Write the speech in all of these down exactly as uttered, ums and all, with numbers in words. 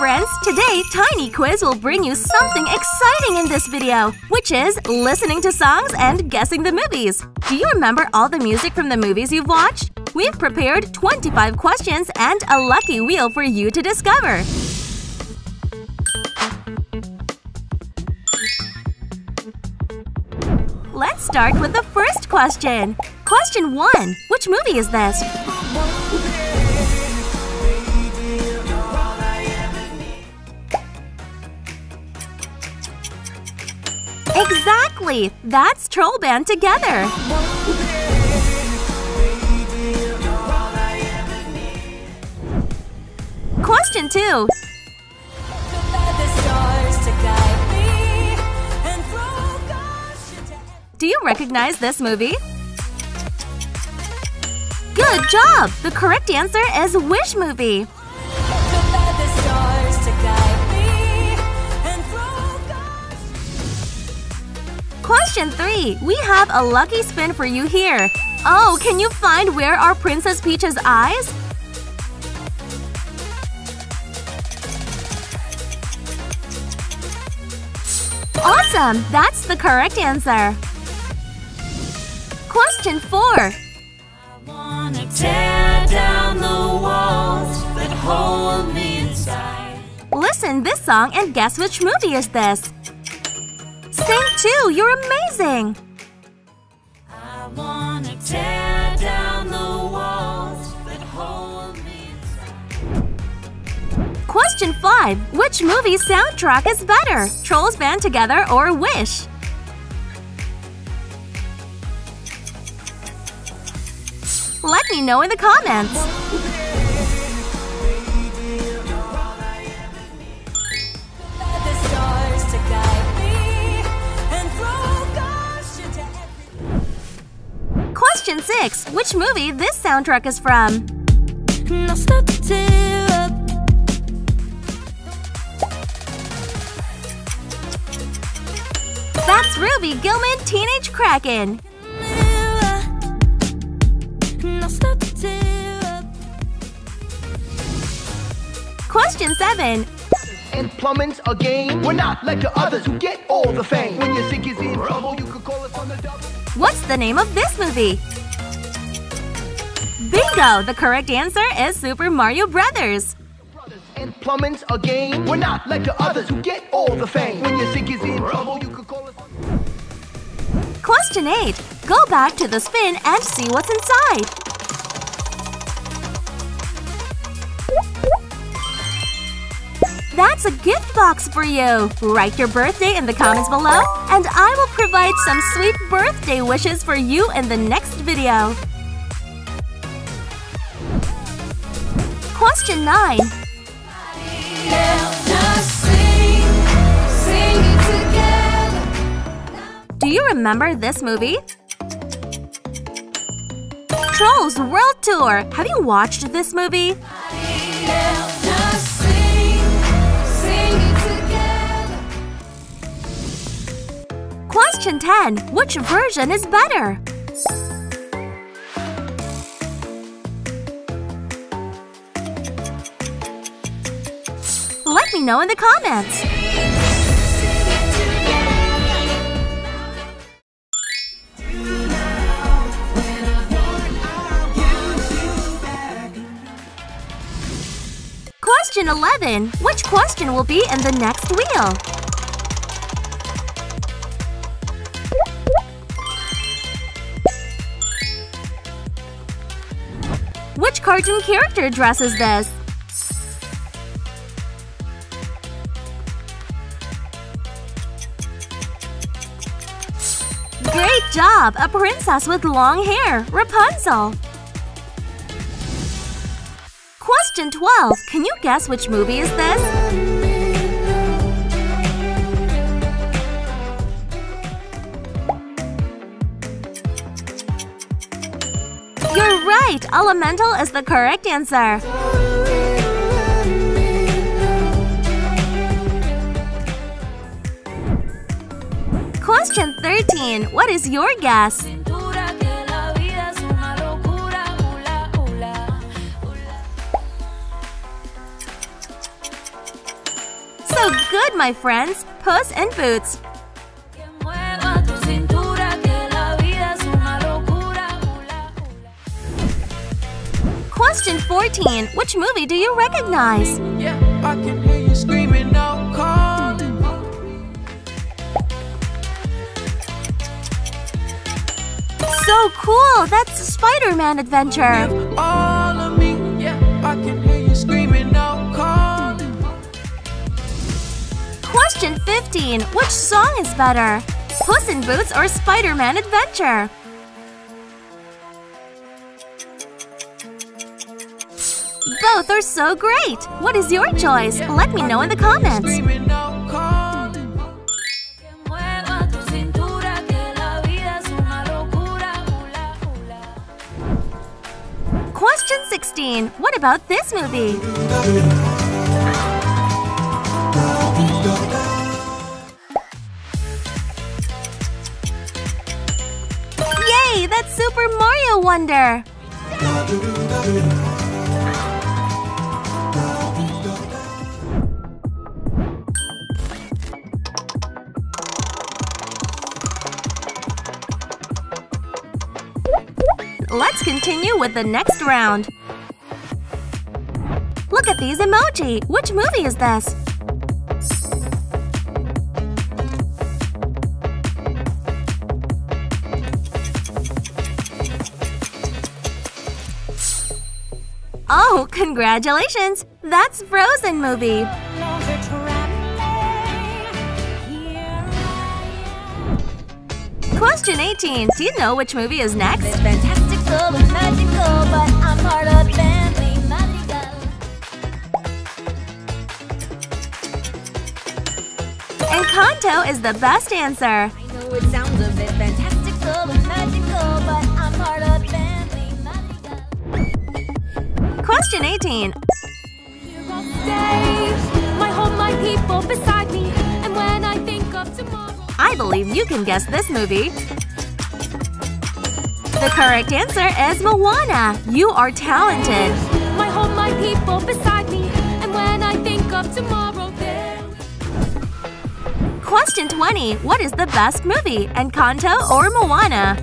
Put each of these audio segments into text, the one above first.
friends! Today, Tiny Quiz will bring you something exciting in this video, which is listening to songs and guessing the movies. Do you remember all the music from the movies you've watched? We've prepared twenty-five questions and a lucky wheel for you to discover. Let's start with the first question. Question one. Which movie is this? Exactly! That's Trolls Band Together! Question two. Do you recognize this movie? Good job! The correct answer is Wish movie! Question three. We have a lucky spin for you here. Oh, can you find where are Princess Peach's eyes? Awesome! That's the correct answer. Question four. I wanna tear down the walls that hold me inside. Listen this song and guess which movie is this? Sing Two, you're amazing! I wanna tear down the walls that hold me inside. Question five. Which movie's soundtrack is better? Trolls Band Together or Wish? Let me know in the comments! Question six. Which movie this soundtrack is from? That's Ruby Gilman Teenage Kraken! Question seven. And plummets again. We're not like the others who get all the fame. When you think he's in trouble, you could call us on the double. What's the name of this movie? Bingo! The correct answer is Super Mario Brothers. And plummets again. We're not like the others who get all the fame. When you think he's in trouble, you could call us on the double. Question eight. Go back to the spin and see what's inside. That's a gift box for you! Write your birthday in the comments below, and I will provide some sweet birthday wishes for you in the next video. Question nine. Do you remember this movie? Trolls World Tour! Have you watched this movie? Question ten. Which version is better? Let me know in the comments! Question eleven. Which question will be in the next wheel? Which cartoon character dresses this? Great job! A princess with long hair, Rapunzel! Question twelve. Can you guess which movie is this? You're right! Elemental is the correct answer! Question thirteen. What is your guess? good, my friends! Puss in Boots! Question fourteen. Which movie do you recognize? Yeah, I can hear you screaming out, calling. So cool! That's Spider-Man Adventure! Give all of me. Yeah, I can hear you screaming out, calling. Question fifteen. Which song is better? Puss in Boots or Spider-Man Adventure? Both are so great! What is your choice? Let me know in the comments! Question sixteen. What about this movie? Yay! That's Super Mario Wonder! Let's continue with the next round. Look at these emoji! Which movie is this? Oh, congratulations! That's Frozen movie! Question eighteen. Do you know which movie is next? Magical, but I'm part of family magical. Encanto is the best answer. I know it sounds a bit fantastical, but magical, but I'm part of family magical. Question eighteen. Here all day, my home, my people beside me, and when I think of tomorrow. I believe you can guess this movie. The correct answer is Moana. You are talented. My home, my people beside me, and when I think of tomorrow, there. Question twenty. What is the best movie, Encanto or Moana?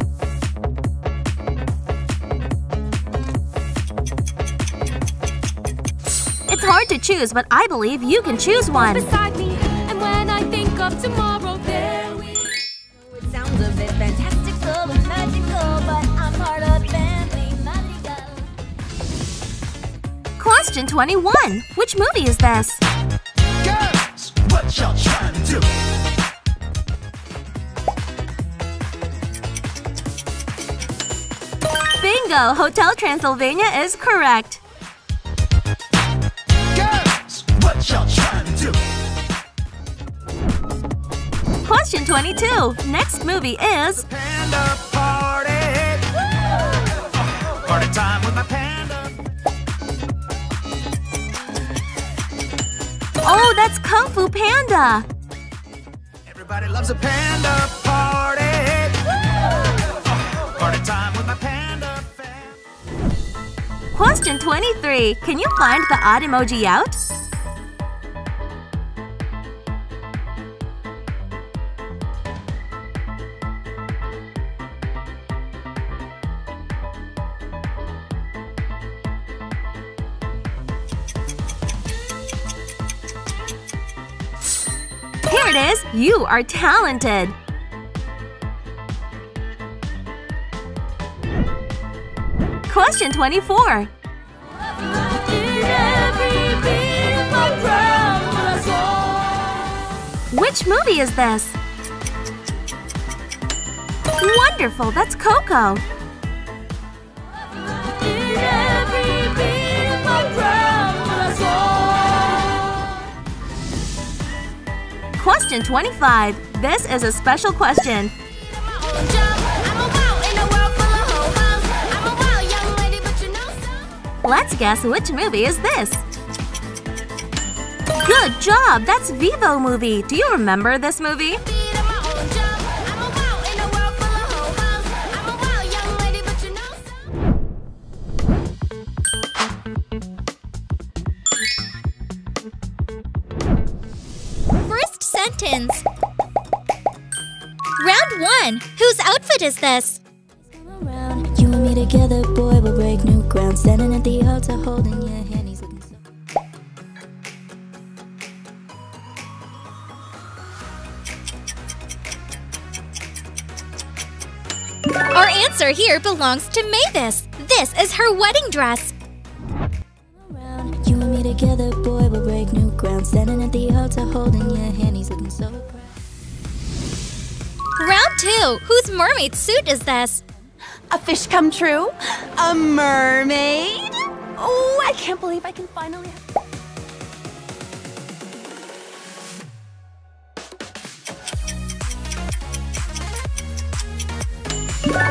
It's hard to choose, but I believe you can choose one. Beside me, and when I think of tomorrow, there we. It sounds a bit fantastical, but magical, but. Question twenty-one. Which movie is this? Girls, what y'all trying to do? Bingo! Hotel Transylvania is correct. Girls, what y'all trying to do? Question twenty-two. Next movie is Panda Party. Oh, party time with my panda. Oh, that's Kung Fu Panda! Everybody loves a panda party! Oh, party time with my panda fan. Question twenty-three. Can you find the odd emoji out? You are talented! Question twenty-four. Which movie is this? Wonderful! That's Coco! Question twenty-five. This is a special question. Let's guess which movie is this? Good job! That's Vivo movie. Do you remember this movie? outfit is this? You and me together, boy, we'll break new ground. Standing at the altar, holding your hand. He's looking so. Our answer here belongs to Mavis. This is her wedding dress. You and me together, boy, we'll break new ground. Standing at the altar, holding your hand. He's looking so proud. Round two. Whose mermaid suit is this? A fish come true? A mermaid? Oh, I can't believe I can finally have...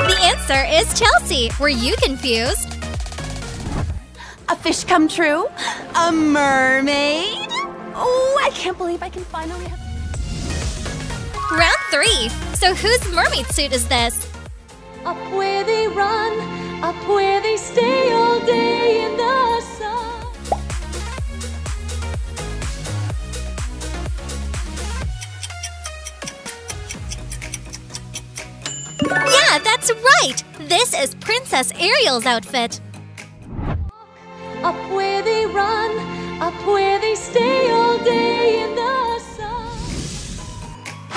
The answer is Chelsea. Were you confused? A fish come true? A mermaid? Oh, I can't believe I can finally have... Round three. So whose mermaid suit is this? Up where they run, up where they stay all day in the sun. Yeah, that's right! This is Princess Ariel's outfit. Up where they run, up where they stay all day in the sun.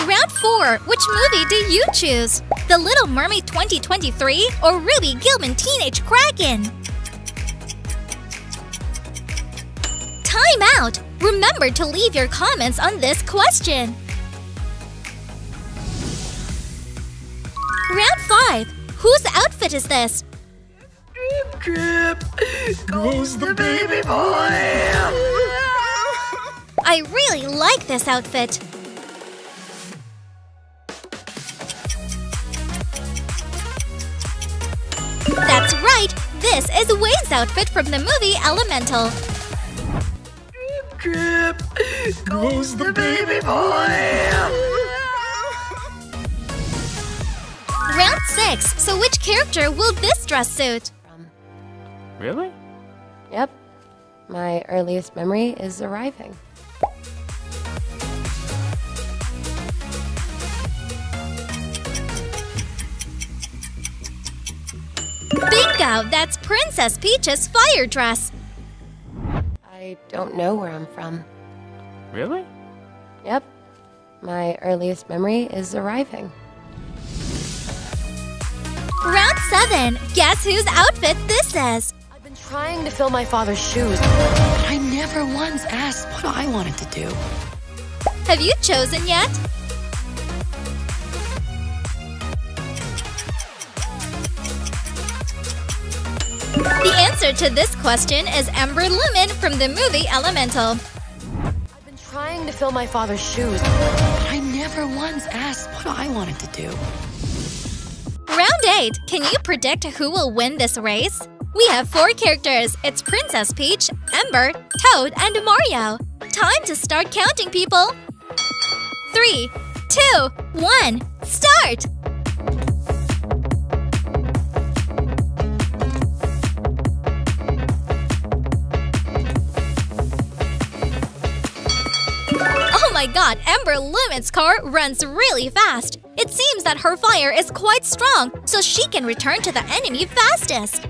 Round four. Which movie do you choose? The Little Mermaid twenty twenty-three or Ruby Gilman Teenage Kraken? Time out! Remember to leave your comments on this question! Round five. Whose outfit is this? Drip, drip, goes the baby boy! I really like this outfit. That's right! This is Wade's outfit from the movie Elemental. Drip, drip, goes the baby boy! Round six. So which character will this dress suit? Really? Yep. My earliest memory is arriving. Bingo! That's Princess Peach's fire dress! I don't know where I'm from. Really? Yep. My earliest memory is arriving. Round seven. Guess whose outfit this is? I've been trying to fill my father's shoes, but I never once asked what I wanted to do. Have you chosen yet? The answer to this question is Ember Lumen from the movie Elemental. I've been trying to fill my father's shoes, but I never once asked what I wanted to do. Round eight. Can you predict who will win this race? We have four characters. It's Princess Peach, Ember, Toad, and Mario. Time to start counting, people! Three, two, one, start! Oh my god, Ember Lumen's car runs really fast. It seems that her fire is quite strong, so she can return to the enemy fastest.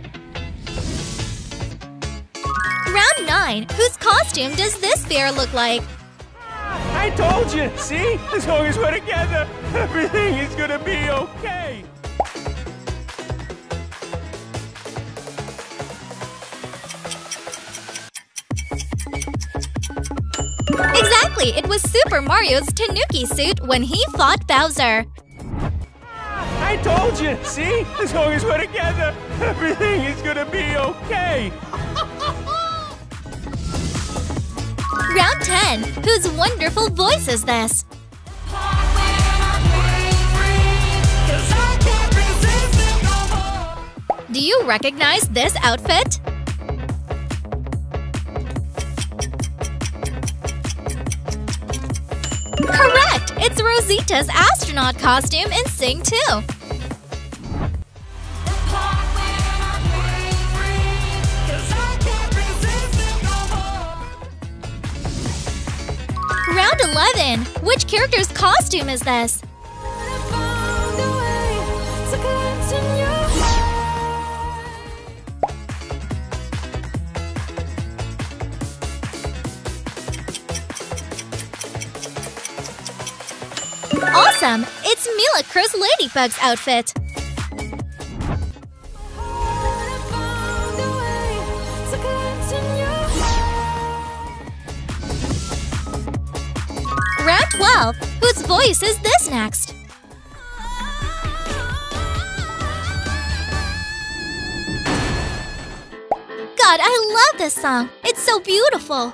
Round nine. Whose costume does this bear look like? I told you, see? As long as we're together, everything is gonna be okay. Exactly! It was Super Mario's Tanuki suit when he fought Bowser. I told you! See? As long as we're together, everything is gonna be okay! Round ten. Whose wonderful voice is this? Do you recognize this outfit? Correct! It's Rosita's astronaut costume in Sing Two. Round eleven. Which character's costume is this? Awesome! It's Mila Cruz Ladybug's outfit! Round twelve. Whose voice is this next? God, I love this song! It's so beautiful!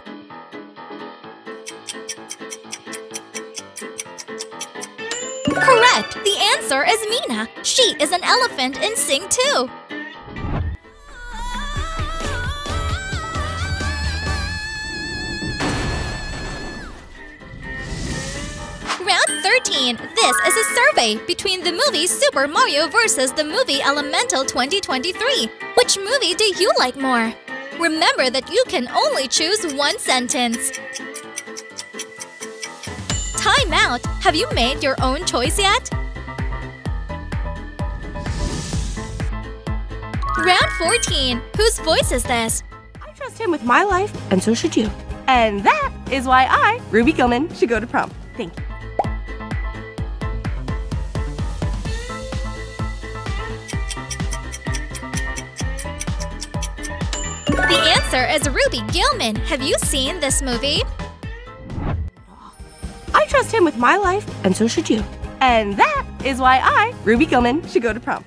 Correct! The answer is Mina! She is an elephant in Sing Two! Round thirteen. This is a survey between the movie Super Mario versus the movie Elemental twenty twenty-three. Which movie do you like more? Remember that you can only choose one sentence. Time out! Have you made your own choice yet? Round fourteen. Whose voice is this? I trust him with my life, and so should you. And that is why I, Ruby Gilman, should go to prom. Thank you. The answer is Ruby Gilman. Have you seen this movie? I trust him with my life, and so should you. And that is why I, Ruby Gilman, should go to prom.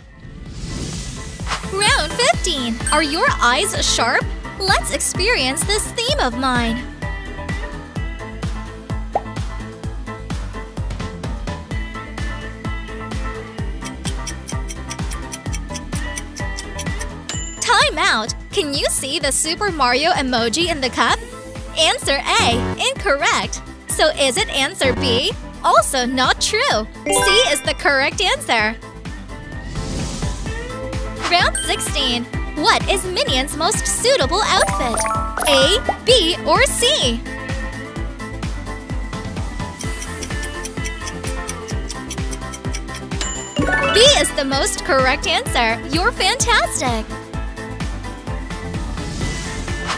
Round fifteen. Are your eyes sharp? Let's experience this theme of mine. Time out. Can you see the Super Mario emoji in the cup? Answer A. Incorrect. So is it answer B? Also not true! C is the correct answer! Round sixteen. What is Minion's most suitable outfit? A, B, or C? B is the most correct answer! You're fantastic!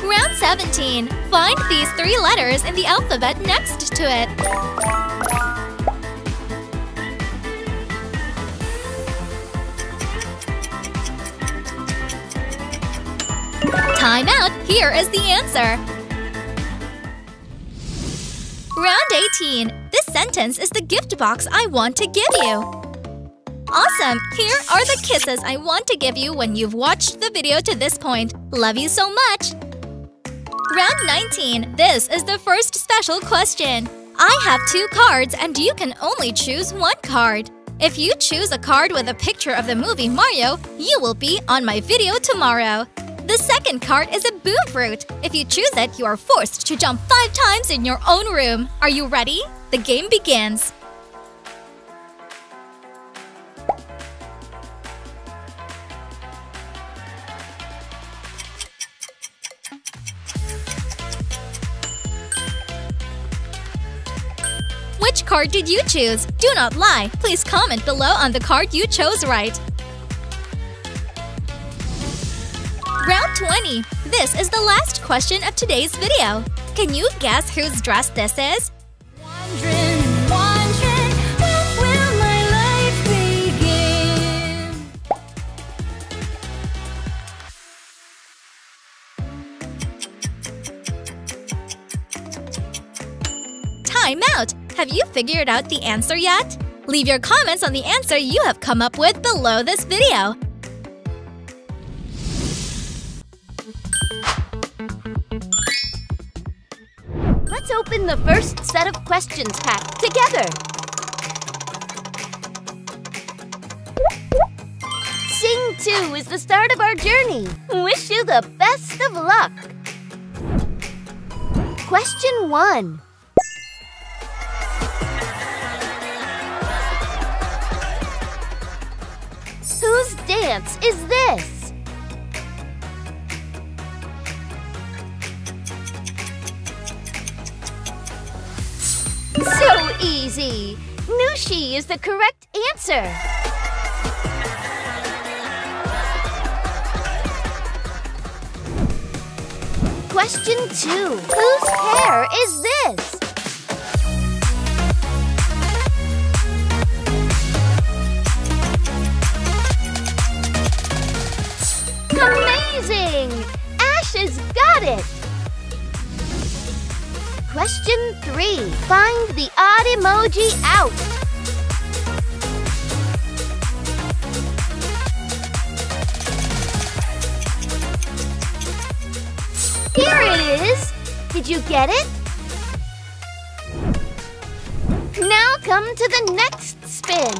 Round seventeen. Find these three letters in the alphabet next to it. Time out! Here is the answer! Round eighteen. This sentence is the gift box I want to give you. Awesome! Here are the kisses I want to give you when you've watched the video to this point. Love you so much! Round nineteen. This is the first special question. I have two cards and you can only choose one card. If you choose a card with a picture of the movie Mario, you will be on my video tomorrow. The second card is a boom fruit. If you choose it, you are forced to jump five times in your own room. Are you ready? The game begins. Which card did you choose? Do not lie! Please comment below on the card you chose right. Round twenty. This is the last question of today's video. Can you guess whose dress this is? Wandering, wandering, when will my life begin? Time out! Have you figured out the answer yet? Leave your comments on the answer you have come up with below this video! Let's open the first set of questions pack together! Sing Two is the start of our journey! Wish you the best of luck! Question one. Whose dance is this? So easy! Nushi is the correct answer! Question two. Whose hair is this? got it! Question three. Find the odd emoji out. Here it is! Did you get it? Now come to the next spin.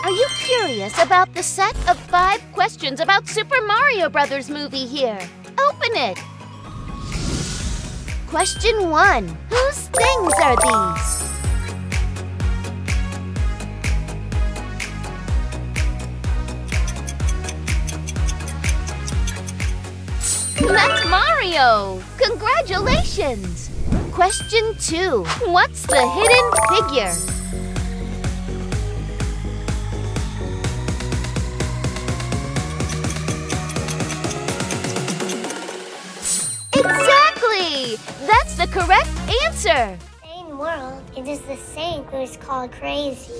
Are you curious about the set of five questions about Super Mario Brothers movie here? Open it! Question one. Whose things are these? That's Mario! Congratulations! Question two. What's the hidden figure? Exactly! That's the correct answer! Sane world, it is the saint who is called crazy.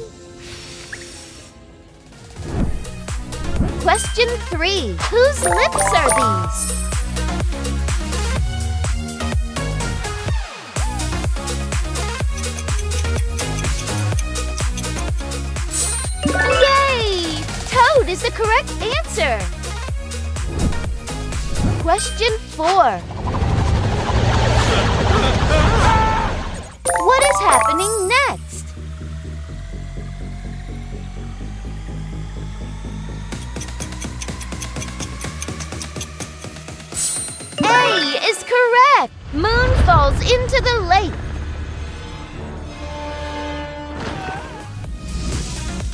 Question three. Whose lips are these? Toad is the correct answer! Question four. What is happening next? A is correct! Moon falls into the lake.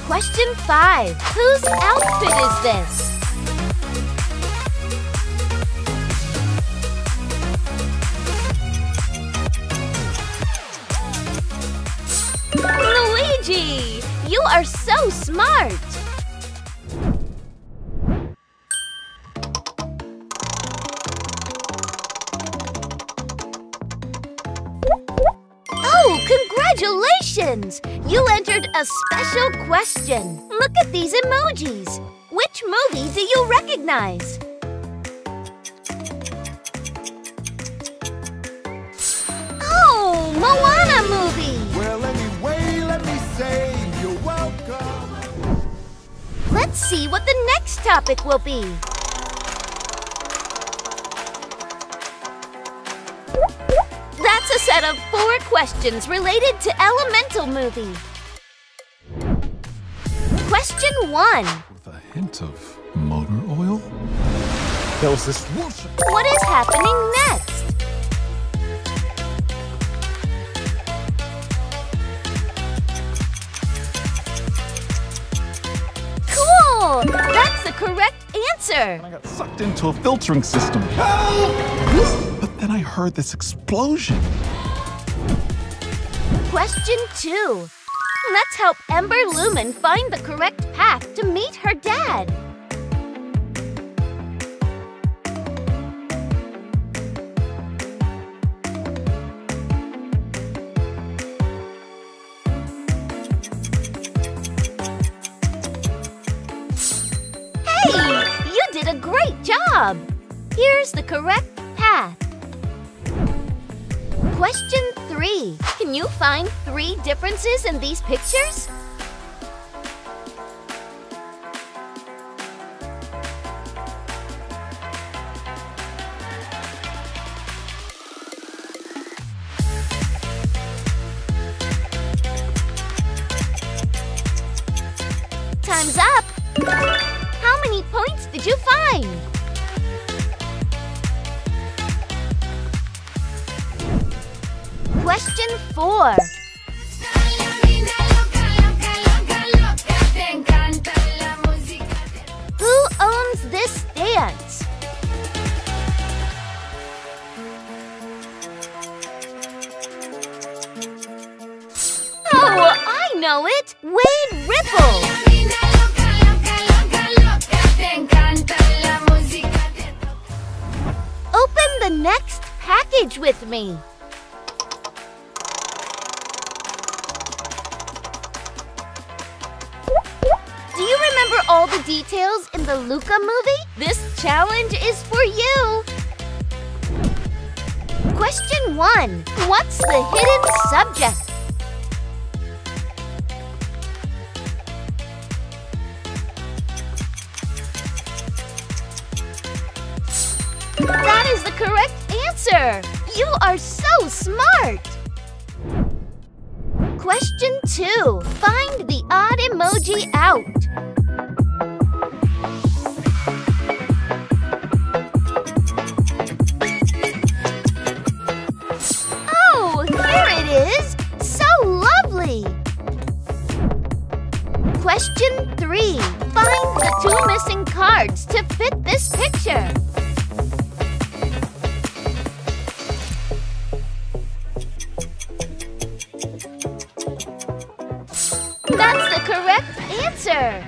Question five. Whose outfit is this? Luigi! You are so smart! Congratulations! You entered a special question. Look at these emojis. Which movie do you recognize? Oh, Moana movie! Well, anyway, let me say you're welcome. Let's see what the next topic will be. That's a set of four questions related to Elemental movie. Question one. With a hint of motor oil? There was this water. What is happening next? Cool! That's the correct answer! I got sucked into a filtering system. Help! But then I heard this explosion. Question two. Let's help Ember Lumen find the correct path to meet her dad. Hey! You did a great job! Here's the correct path. Question three. Can you find three differences in these pictures? Time's up! How many points did you find? Question four. Who owns this dance? Oh, I know it! Wade Ripple! Open the next package with me. All all the details in the Luca movie? This challenge is for you! Question one. What's the hidden subject? That is the correct answer! You are so smart! Question two. Find the odd emoji out. Oh, here it is! So lovely! Question three. Find the two missing cards to fit this picture. That's the correct answer!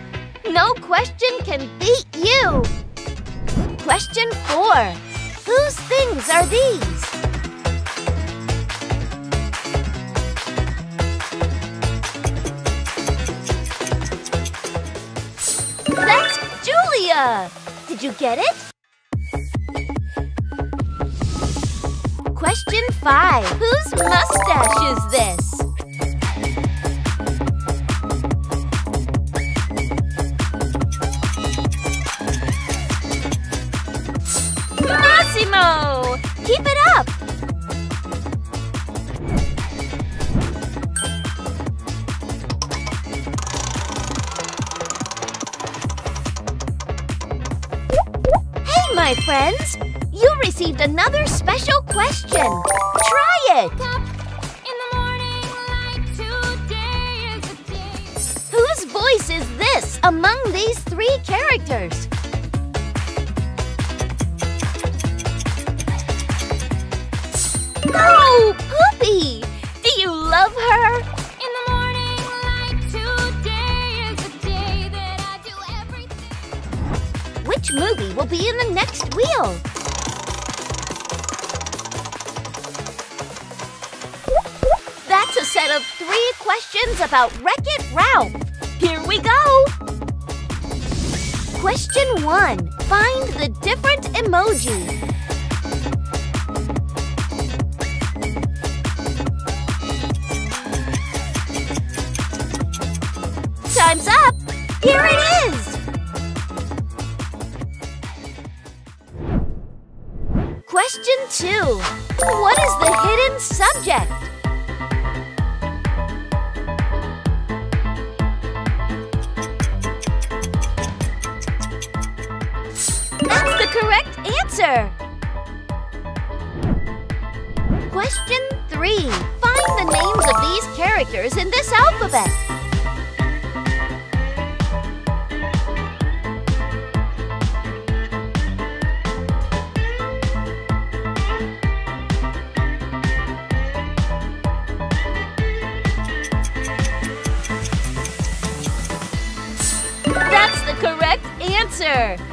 No question can beat you! Question four. Whose things are these? That's Julia! Did you get it? Question five. Whose mustache is this? Keep it up! Hey, my friends! You received another special question! Try it! In the morning light, today is the day. Whose voice is this among these three characters? Oh, Poopy! Do you love her? In the morning light, today is the day that I do everything. Which movie will be in the next wheel? That's a set of three questions about Wreck-It Ralph. Here we go! Question one. Find the different emoji. Time's up! Here it is! Question two. What is the hidden subject? That's the correct answer! Question three. Find the names of these characters in this alphabet.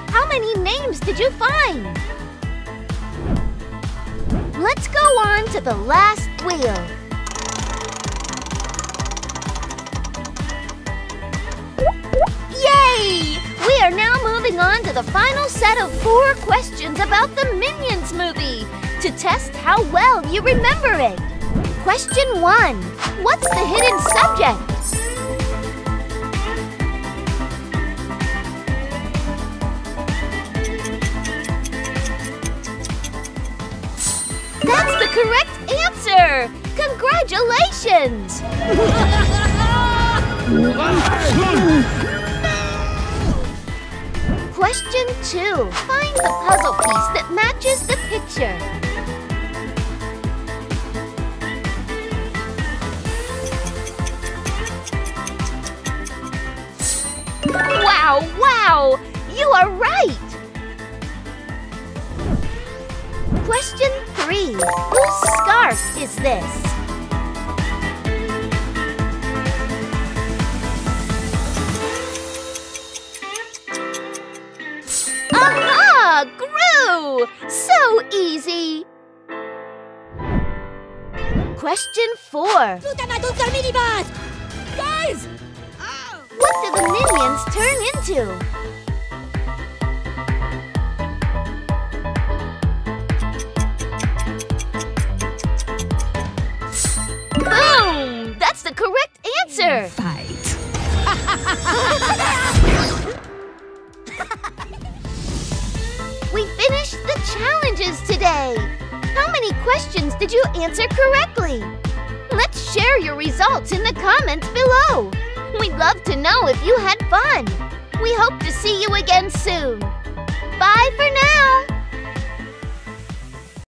How many names did you find? Let's go on to the last wheel. Yay! We are now moving on to the final set of four questions about the Minions movie to test how well you remember it. Question one. What's the hidden subject? Correct answer! Congratulations! Question two. Find the puzzle piece that matches the picture. Wow, wow! You are right! Question three. Whose scarf is this? Aha! Grew! So easy! Question four. Guys! What do the minions humans turn into? Boom! That's the correct answer! Fight! We finished the challenges today! How many questions did you answer correctly? Let's share your results in the comments below! We'd love to know if you had fun! We hope to see you again soon! Bye for now!